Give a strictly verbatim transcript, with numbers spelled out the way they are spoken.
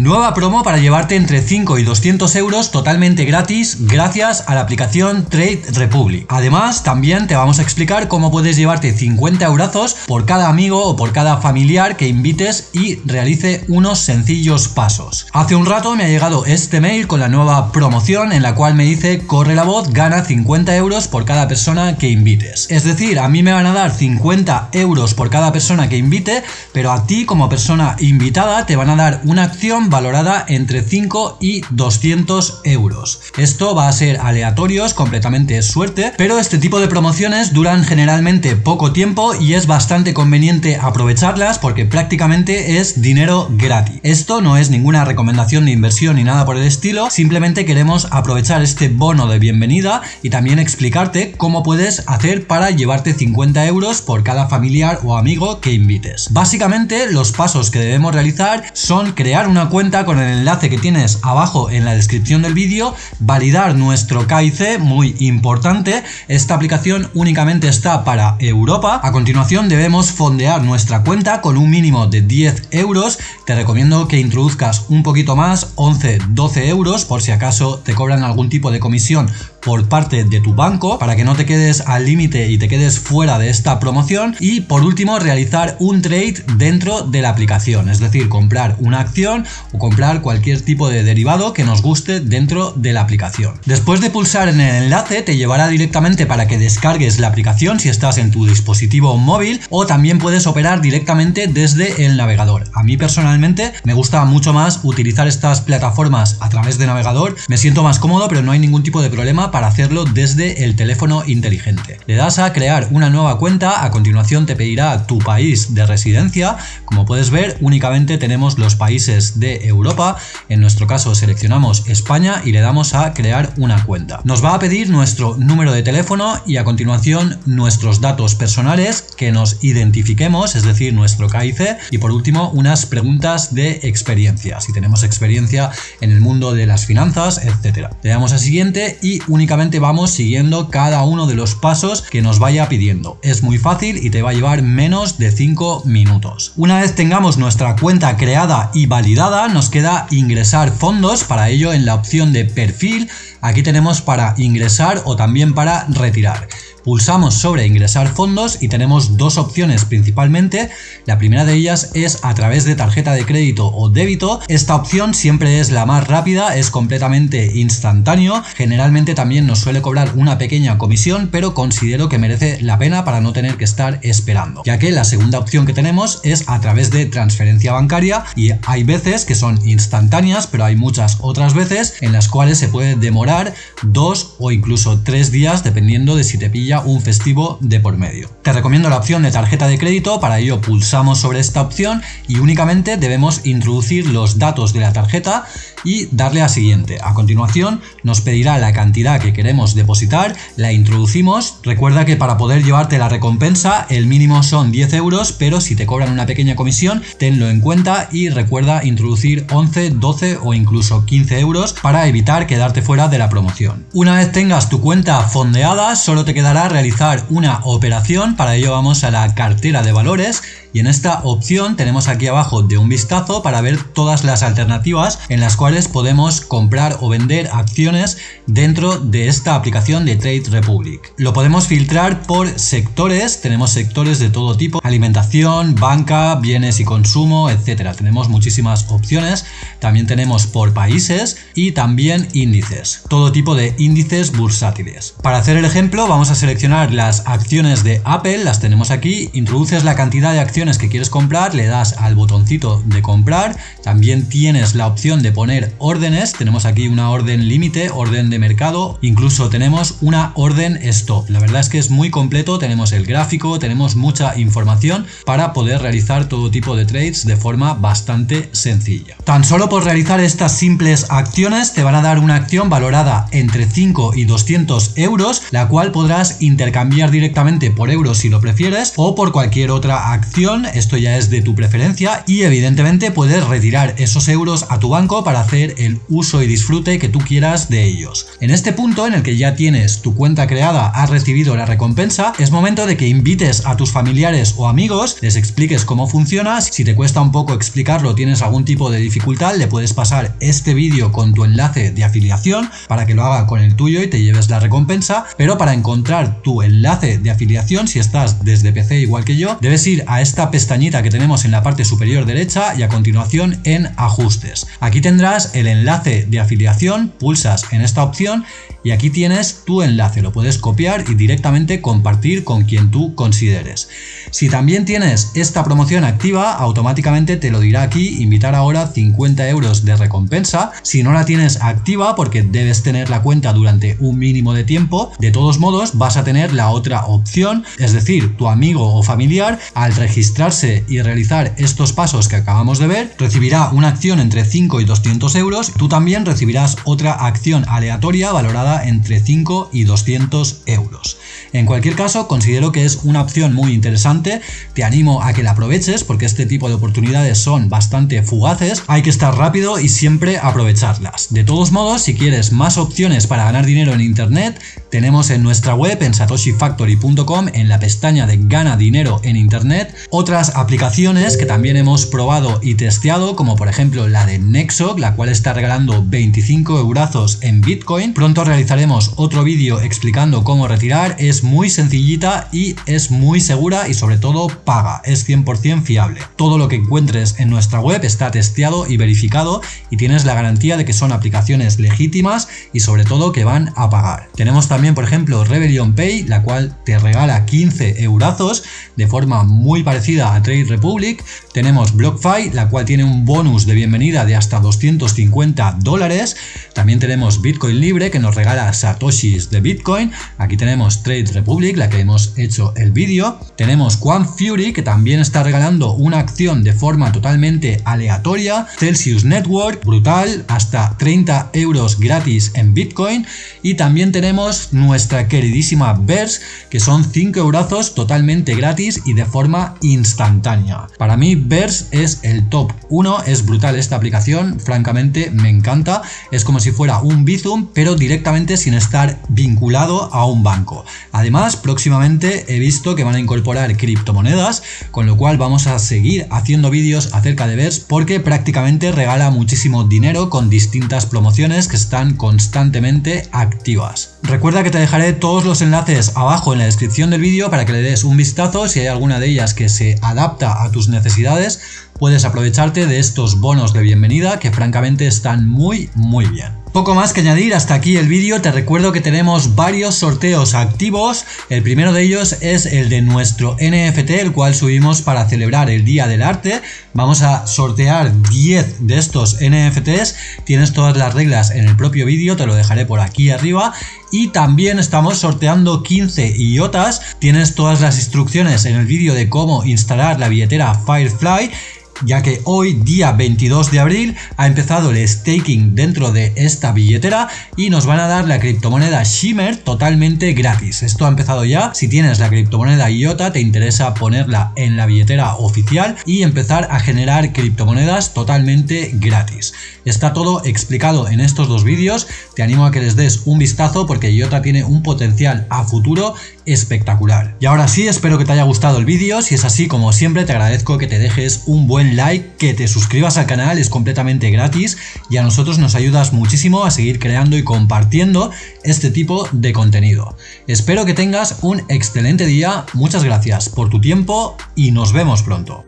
Nueva promo para llevarte entre cinco y doscientos euros totalmente gratis gracias a la aplicación Trade Republic. Además, también te vamos a explicar cómo puedes llevarte cincuenta eurazos por cada amigo o por cada familiar que invites y realice unos sencillos pasos. Hace un rato me ha llegado este mail con la nueva promoción en la cual me dice: corre la voz, gana cincuenta euros por cada persona que invites. Es decir, a mí me van a dar cincuenta euros por cada persona que invite, pero a ti como persona invitada te van a dar una acción valorada entre cinco y doscientos euros. Esto va a ser aleatorios, completamente suerte, pero este tipo de promociones duran generalmente poco tiempo y es bastante conveniente aprovecharlas porque prácticamente es dinero gratis. Esto no es ninguna recomendación de inversión ni nada por el estilo, simplemente queremos aprovechar este bono de bienvenida y también explicarte cómo puedes hacer para llevarte cincuenta euros por cada familiar o amigo que invites. Básicamente, los pasos que debemos realizar son crear una cuenta con el enlace que tienes abajo en la descripción del vídeo, validar nuestro K Y C, muy importante, esta aplicación únicamente está para Europa. A continuación debemos fondear nuestra cuenta con un mínimo de diez euros, te recomiendo que introduzcas un poquito más, once, doce euros, por si acaso te cobran algún tipo de comisión por parte de tu banco, para que no te quedes al límite y te quedes fuera de esta promoción. Y por último, realizar un trade dentro de la aplicación, es decir, comprar una acción o comprar cualquier tipo de derivado que nos guste dentro de la aplicación. Después de pulsar en el enlace te llevará directamente para que descargues la aplicación si estás en tu dispositivo móvil, o también puedes operar directamente desde el navegador. A mí personalmente me gusta mucho más utilizar estas plataformas a través de navegador, me siento más cómodo, pero no hay ningún tipo de problema para hacerlo desde el teléfono inteligente. Le das a crear una nueva cuenta, a continuación te pedirá tu país de residencia. Como puedes ver, únicamente tenemos los países de Europa, en nuestro caso seleccionamos España y le damos a crear una cuenta. Nos va a pedir nuestro número de teléfono y a continuación nuestros datos personales, que nos identifiquemos, es decir, nuestro K Y C, y por último unas preguntas de experiencia, si tenemos experiencia en el mundo de las finanzas, etcétera. Le damos a siguiente y una únicamente vamos siguiendo cada uno de los pasos que nos vaya pidiendo. Es muy fácil y te va a llevar menos de cinco minutos. Una vez tengamos nuestra cuenta creada y validada, nos queda ingresar fondos. Para ello, en la opción de perfil, aquí tenemos para ingresar o también para retirar. Pulsamos sobre ingresar fondos y tenemos dos opciones principalmente. La primera de ellas es a través de tarjeta de crédito o débito. Esta opción siempre es la más rápida, es completamente instantáneo. Generalmente también nos suele cobrar una pequeña comisión, pero considero que merece la pena para no tener que estar esperando, ya que la segunda opción que tenemos es a través de transferencia bancaria y hay veces que son instantáneas, pero hay muchas otras veces en las cuales se puede demorar dos o incluso tres días dependiendo de si te pilla un festivo de por medio. Te recomiendo la opción de tarjeta de crédito, para ello pulsamos sobre esta opción y únicamente debemos introducir los datos de la tarjeta y darle a siguiente. A continuación nos pedirá la cantidad que queremos depositar, la introducimos. Recuerda que para poder llevarte la recompensa el mínimo son diez euros, pero si te cobran una pequeña comisión tenlo en cuenta y recuerda introducir once, doce o incluso quince euros para evitar quedarte fuera de la promoción. Una vez tengas tu cuenta fondeada solo te quedará realizar una operación, para ello vamos a la cartera de valores y en esta opción tenemos aquí abajo de un vistazo para ver todas las alternativas en las cuales podemos comprar o vender acciones dentro de esta aplicación de Trade Republic. Lo podemos filtrar por sectores, tenemos sectores de todo tipo, alimentación, banca, bienes y consumo, etcétera. Tenemos muchísimas opciones, también tenemos por países y también índices, todo tipo de índices bursátiles. Para hacer el ejemplo vamos a seleccionar las acciones de Apple, las tenemos aquí, introduces la cantidad de acciones que quieres comprar, le das al botoncito de comprar, también tienes la opción de poner órdenes, tenemos aquí una orden límite, orden de mercado, incluso tenemos una orden stop. La verdad es que es muy completo, tenemos el gráfico, tenemos mucha información para poder realizar todo tipo de trades de forma bastante sencilla. Tan solo por realizar estas simples acciones te van a dar una acción valorada entre cinco y doscientos euros, la cual podrás intercambiar directamente por euros si lo prefieres o por cualquier otra acción opción, esto ya es de tu preferencia y evidentemente puedes retirar esos euros a tu banco para hacer el uso y disfrute que tú quieras de ellos. En este punto en el que ya tienes tu cuenta creada, has recibido la recompensa, es momento de que invites a tus familiares o amigos, les expliques cómo funciona. Si te cuesta un poco explicarlo, tienes algún tipo de dificultad, le puedes pasar este vídeo con tu enlace de afiliación para que lo haga con el tuyo y te lleves la recompensa. Pero para encontrar tu enlace de afiliación, si estás desde P C igual que yo, debes ir a esta pestañita que tenemos en la parte superior derecha y a continuación en ajustes. Aquí tendrás el enlace de afiliación, pulsas en esta opción y aquí tienes tu enlace, lo puedes copiar y directamente compartir con quien tú consideres. Si también tienes esta promoción activa, automáticamente te lo dirá aquí, invitar ahora cincuenta euros de recompensa. Si no la tienes activa, porque debes tener la cuenta durante un mínimo de tiempo, de todos modos vas a tener la otra opción, es decir, tu amigo o familiar, al registrarse y realizar estos pasos que acabamos de ver, recibirá una acción entre cinco y doscientos euros, tú también recibirás otra acción aleatoria valorada entre cinco y doscientos euros. En cualquier caso, considero que es una opción muy interesante, te animo a que la aproveches porque este tipo de oportunidades son bastante fugaces, hay que estar rápido y siempre aprovecharlas. De todos modos, si quieres más opciones para ganar dinero en internet, tenemos en nuestra web en satoshi factory punto com, en la pestaña de gana dinero en internet, otras aplicaciones que también hemos probado y testeado, como por ejemplo la de Nexo, la cual está regalando veinticinco eurazos en Bitcoin. Pronto realizaremos otro vídeo explicando cómo retirar, es muy sencillita y es muy segura y sobre todo paga, es cien por cien fiable. Todo lo que encuentres en nuestra web está testeado y verificado y tienes la garantía de que son aplicaciones legítimas y sobre todo que van a pagar. Tenemos también por ejemplo Rebellion Pay, la cual te regala quince eurazos de forma muy parecida a Trade Republic. Tenemos BlockFi, la cual tiene un bonus de bienvenida de hasta doscientos cincuenta dólares. También tenemos Bitcoin Libre, que nos regala satoshis de Bitcoin. Aquí tenemos Trade Republic, la que hemos hecho el vídeo. Tenemos Juan Fury, que también está regalando una acción de forma totalmente aleatoria. Celsius Network, brutal, hasta treinta euros gratis en Bitcoin. Y también tenemos nuestra queridísima Verse, que son cinco eurazos totalmente gratis y de forma instantánea. Para mí Verse es el top uno, es brutal esta aplicación, francamente me encanta. Es como si fuera un Bizum, pero directamente sin estar vinculado a un banco. Además, próximamente he visto que van a incorporar criptomonedas, con lo cual vamos a seguir haciendo vídeos acerca de Verse porque prácticamente regala muchísimo dinero con distintas promociones que están constantemente activas. Recuerda que te dejaré todos los enlaces abajo en la descripción del vídeo para que le des un vistazo. Si hay alguna de ellas que se adapta a tus necesidades, puedes aprovecharte de estos bonos de bienvenida que francamente están muy muy bien. Poco más que añadir, hasta aquí el vídeo. Te recuerdo que tenemos varios sorteos activos, el primero de ellos es el de nuestro N F T, el cual subimos para celebrar el Día del Arte. Vamos a sortear diez de estos N F Ts, tienes todas las reglas en el propio vídeo, te lo dejaré por aquí arriba. Y también estamos sorteando quince I O T As, tienes todas las instrucciones en el vídeo de cómo instalar la billetera Firefly, ya que hoy, día veintidós de abril, ha empezado el staking dentro de esta billetera y nos van a dar la criptomoneda Shimmer totalmente gratis. Esto ha empezado ya. Si tienes la criptomoneda I O T A, te interesa ponerla en la billetera oficial y empezar a generar criptomonedas totalmente gratis. Está todo explicado en estos dos vídeos, te animo a que les des un vistazo porque I O T A tiene un potencial a futuro espectacular. Y ahora sí, espero que te haya gustado el vídeo. Si es así, como siempre, te agradezco que te dejes un buen like, que te suscribas al canal, es completamente gratis y a nosotros nos ayudas muchísimo a seguir creando y compartiendo este tipo de contenido. Espero que tengas un excelente día, muchas gracias por tu tiempo y nos vemos pronto.